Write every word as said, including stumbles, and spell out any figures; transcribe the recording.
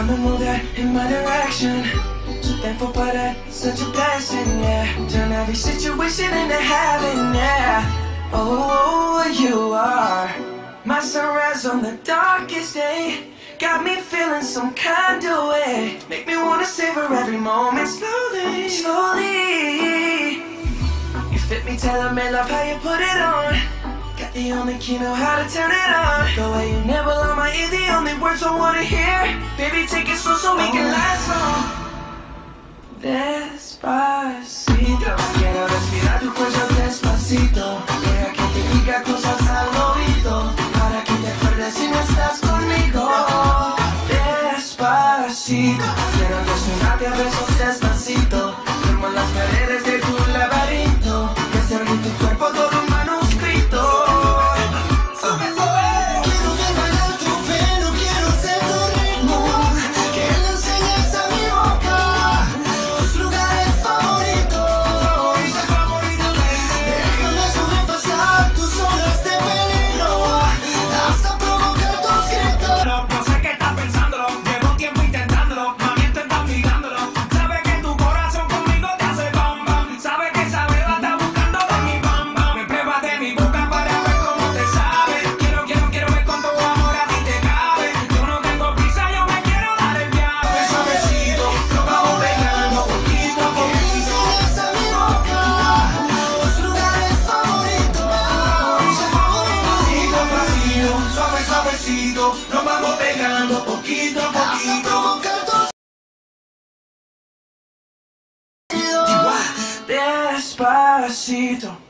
Come and move that in my direction. So thankful for that, it's such a blessing, yeah. Turn every situation into heaven, yeah. Oh, you are my sunrise on the darkest day. Got me feeling some kind of way. Make me wanna savor every moment slowly, slowly. You fit me, tell me, love how you put it on. Got the only key, know how to turn it on. The way you never on my ear, the only words I wanna hear. Baby, take it slow so we can last long. Despacito, quiero respirar tu cuello despacito. Deja que te diga cosas al oído, para que te acuerdes si no estás conmigo. Despacito, quiero desnudarte a besos despacito. Firmo las paredes de tu laberinto y hacer de tu cuerpo todo un manuscrito. Sube, sube. Quiero que bailar tu pelo, quiero ser tu ritmo, que le enseñes a mi boca tus lugares favoritos, favoritos. Déjame sobrepasar tus horas de peligro, hasta provocar tus gritos. No, no sé qué estás pensando. Nos vamos pegando poquito a poquito. Despacito.